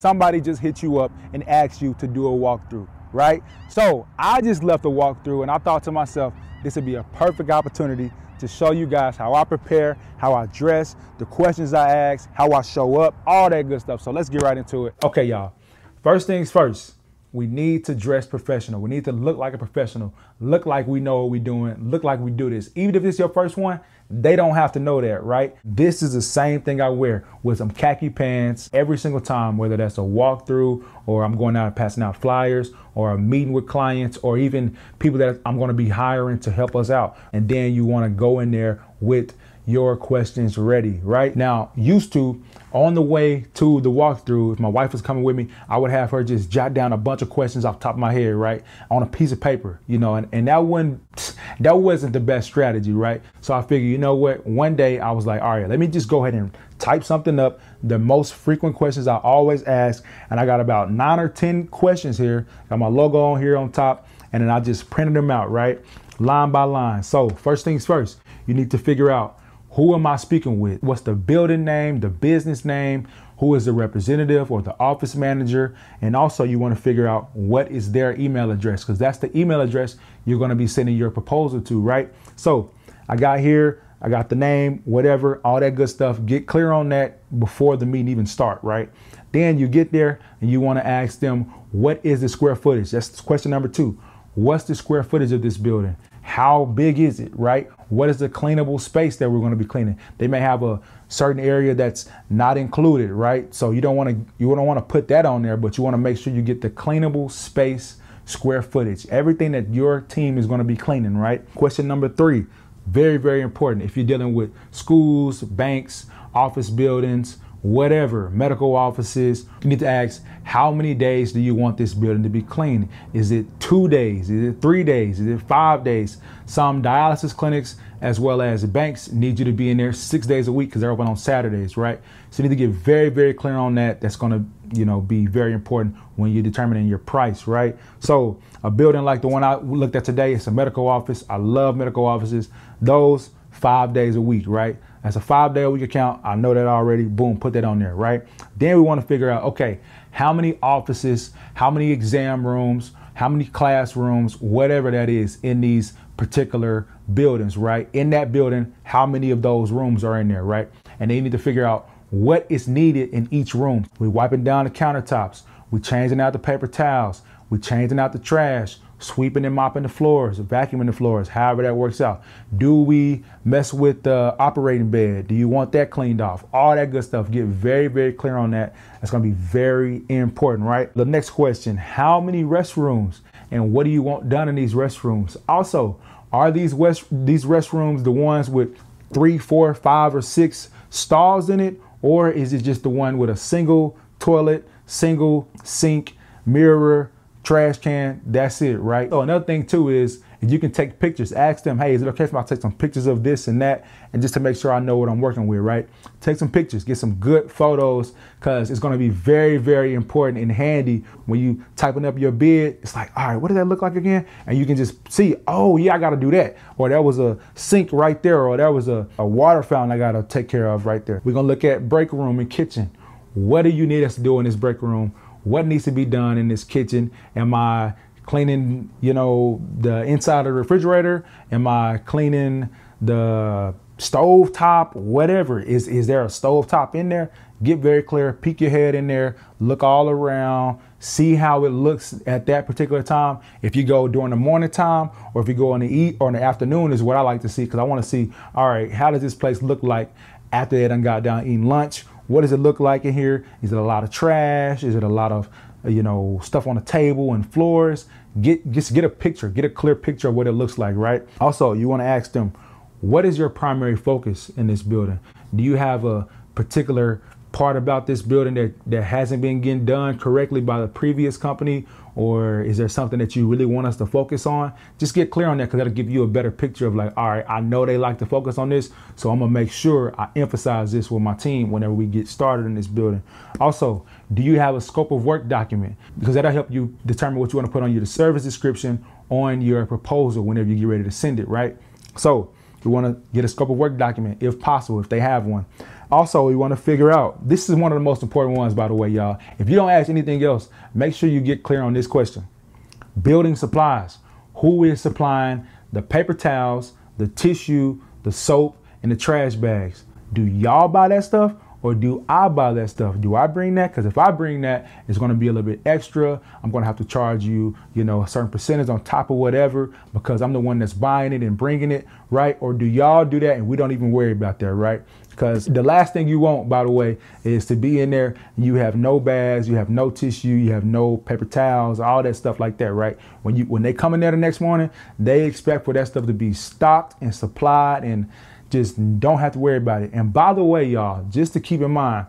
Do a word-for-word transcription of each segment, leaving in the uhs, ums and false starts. Somebody just hit you up and asked you to do a walkthrough, right? So I just left a walkthrough and I thought to myself, this would be a perfect opportunity to show you guys how I prepare, how I dress, the questions I ask, how I show up, all that good stuff. So let's get right into it. Okay, y'all, first things first, we need to dress professional. We need to look like a professional, look like we know what we're doing, look like we do this. Even if it's your first one, they don't have to know that, right? This is the same thing I wear with some khaki pants every single time, whether that's a walkthrough or I'm going out and passing out flyers or a meeting with clients or even people that I'm going to be hiring to help us out. And then you want to go in there with your questions ready, right? Now, used to, on the way to the walkthrough, if my wife was coming with me, I would have her just jot down a bunch of questions off the top of my head, right? On a piece of paper, you know, and, and that wouldn't, that wasn't the best strategy, right? So I figured, you know what? One day I was like, all right, let me just go ahead and type something up. The most frequent questions I always ask, and I got about nine or ten questions here. Got my logo on here on top, and then I just printed them out, right? Line by line. So first things first, you need to figure out, who am I speaking with? What's the building name, the business name? Who is the representative or the office manager? And also you want to figure out what is their email address, because that's the email address you're going to be sending your proposal to, right? So I got here, I got the name, whatever, all that good stuff. Get clear on that before the meeting even start, right? Then you get there and you want to ask them, what is the square footage? That's question number two. What's the square footage of this building? How big is it, right? What is the cleanable space that we're going to be cleaning? They may have a certain area that's not included, right? So you don't want to you don't want to put that on there, but you want to make sure you get the cleanable space square footage. Everything that your team is going to be cleaning, right? Question number three, very, very important. If you're dealing with schools, banks, office buildings, whatever, medical offices, you need to ask, how many days do you want this building to be clean? Is it two days? Is it three days? Is it five days? Some dialysis clinics, as well as banks, need you to be in there six days a week because they're open on Saturdays, right? So you need to get very, very clear on that. That's going to, you know, be very important when you're determining your price, right? So a building like the one I looked at today, it's a medical office. I love medical offices. Those five days a week, right? That's a five day a week account. I know that already. Boom, put that on there, right? Then we want to figure out, okay, how many offices, how many exam rooms, how many classrooms, whatever that is in these particular buildings, right? In that building, how many of those rooms are in there, right? And then you need to figure out what is needed in each room. We're wiping down the countertops. We're changing out the paper towels. We're changing out the trash, sweeping and mopping the floors, vacuuming the floors, however that works out. Do we mess with the operating bed? Do you want that cleaned off? All that good stuff. Get very, very clear on that. That's going to be very important, right? The next question, how many restrooms and what do you want done in these restrooms? Also, are these west, these restrooms the ones with three, four, five, or six stalls in it? Or is it just the one with a single toilet, single sink, mirror, trash can, that's it, right? So another thing too is, if you can take pictures, ask them, hey, is it okay if I take some pictures of this and that? And just to make sure I know what I'm working with, right? Take some pictures, get some good photos, because it's going to be very, very important and handy when you typing up your bid. It's like, all right, what does that look like again? And you can just see, oh yeah, I got to do that. Or that was a sink right there, or that was a, a water fountain I got to take care of right there. We're going to look at break room and kitchen. What do you need us to do in this break room? What needs to be done in this kitchen? Am I cleaning, you know, the inside of the refrigerator? Am I cleaning the stove top? Whatever. Is, is there a stove top in there? Get very clear, peek your head in there, look all around, see how it looks at that particular time. If you go during the morning time or if you go in the eat or in the afternoon is what I like to see, because I want to see, all right, how does this place look like after they done got down eating lunch? What does it look like in here? Is it a lot of trash? Is it a lot of, you know, stuff on the table and floors? Get, just get a picture, get a clear picture of what it looks like, right? Also, you want to ask them, what is your primary focus in this building? Do you have a particular part about this building that, that hasn't been getting done correctly by the previous company? Or is there something that you really want us to focus on? Just get clear on that, because that'll give you a better picture of like, all right, I know they like to focus on this, so I'm gonna make sure I emphasize this with my team whenever we get started in this building. Also, do you have a scope of work document? Because that'll help you determine what you wanna put on your service description on your proposal whenever you get ready to send it, right? So you wanna get a scope of work document if possible, if they have one. Also, we want to figure out, this is one of the most important ones, by the way, y'all. If you don't ask anything else, make sure you get clear on this question. Building supplies. Who is supplying the paper towels, the tissue, the soap, and the trash bags? Do y'all buy that stuff or do I buy that stuff? Do I bring that? Because if I bring that, it's going to be a little bit extra. I'm going to have to charge you, you know, a certain percentage on top of whatever because I'm the one that's buying it and bringing it, right? Or do y'all do that and we don't even worry about that, right? Because the last thing you want, by the way, is to be in there and you have no bags, you have no tissue, you have no paper towels, all that stuff like that, right? When you when they come in there the next morning, they expect for that stuff to be stocked and supplied and just don't have to worry about it. And by the way, y'all, just to keep in mind,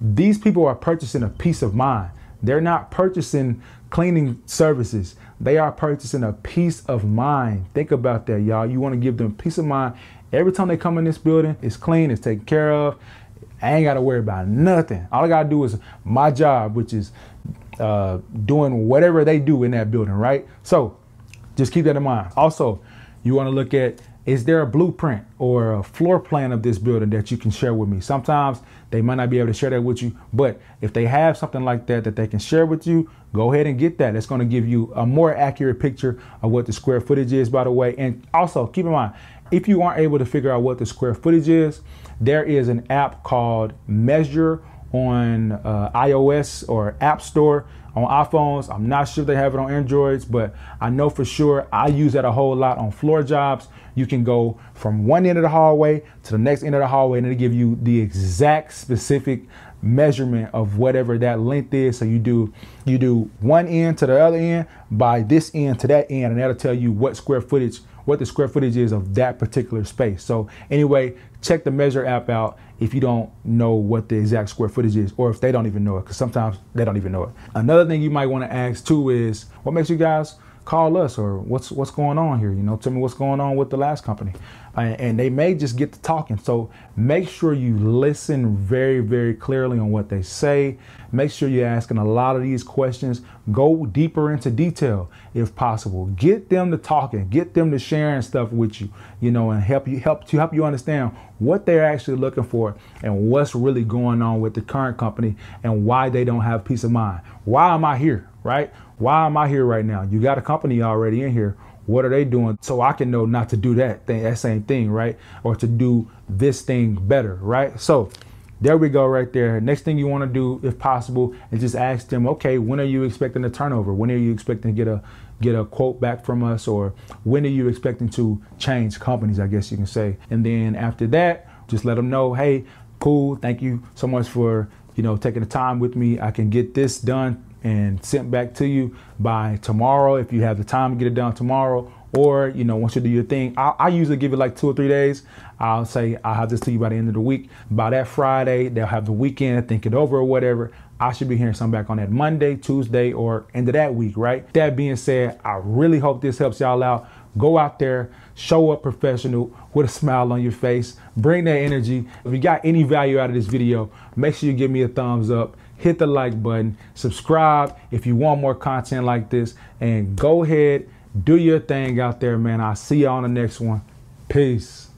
these people are purchasing a peace of mind. They're not purchasing cleaning services. They are purchasing a peace of mind. Think about that, y'all. You want to give them peace of mind. Every time they come in this building, it's clean, it's taken care of. I ain't got to worry about nothing. All I got to do is my job, which is uh, doing whatever they do in that building, right? So just keep that in mind. Also, you want to look at, is there a blueprint or a floor plan of this building that you can share with me? Sometimes they might not be able to share that with you, but if they have something like that that they can share with you, go ahead and get that. That's going to give you a more accurate picture of what the square footage is, by the way. And also keep in mind, if you aren't able to figure out what the square footage is, there is an app called Measure on uh, iOS or App Store. On iPhones, I'm not sure if they have it on Androids, but I know for sure I use that a whole lot on floor jobs. You can go from one end of the hallway to the next end of the hallway and it'll give you the exact specific measurement of whatever that length is. So you do you do one end to the other end by this end to that end, and that'll tell you what square footage, what the square footage is of that particular space. So anyway, check the Measure app out if you don't know what the exact square footage is, or if they don't even know it, because sometimes they don't even know it. Another thing you might want to ask too is, what makes you guys call us, or what's what's going on here? You know, tell me what's going on with the last company. And, and they may just get to talking. So make sure you listen very, very clearly on what they say. Make sure you're asking a lot of these questions. Go deeper into detail if possible. Get them to talking, get them to sharing stuff with you, you know, and help you help to help you understand what they're actually looking for and what's really going on with the current company and why they don't have peace of mind. Why am I here, right? Why am I here right now? You got a company already in here. What are they doing? So I can know not to do that thing, that same thing, right? Or to do this thing better, right? So there we go right there. Next thing you want to do, if possible, is just ask them, okay, when are you expecting a turnover? When are you expecting to get a get a quote back from us? Or when are you expecting to change companies, I guess you can say. And then after that, just let them know, hey, cool, thank you so much for, you know, taking the time with me. I can get this done and sent back to you by tomorrow if you have the time to get it done tomorrow, or, you know, once you do your thing. I, I usually give it like two or three days. I'll say I'll have this to you by the end of the week. By that Friday, they'll have the weekend to think it over or whatever. I should be hearing something back on that Monday, Tuesday, or end of that week, right? That being said, I really hope this helps y'all out. Go out there, show up professional with a smile on your face, bring that energy. If you got any value out of this video, make sure you give me a thumbs up, hit the like button, subscribe if you want more content like this, and go ahead, do your thing out there, man. I'll see you on the next one. Peace.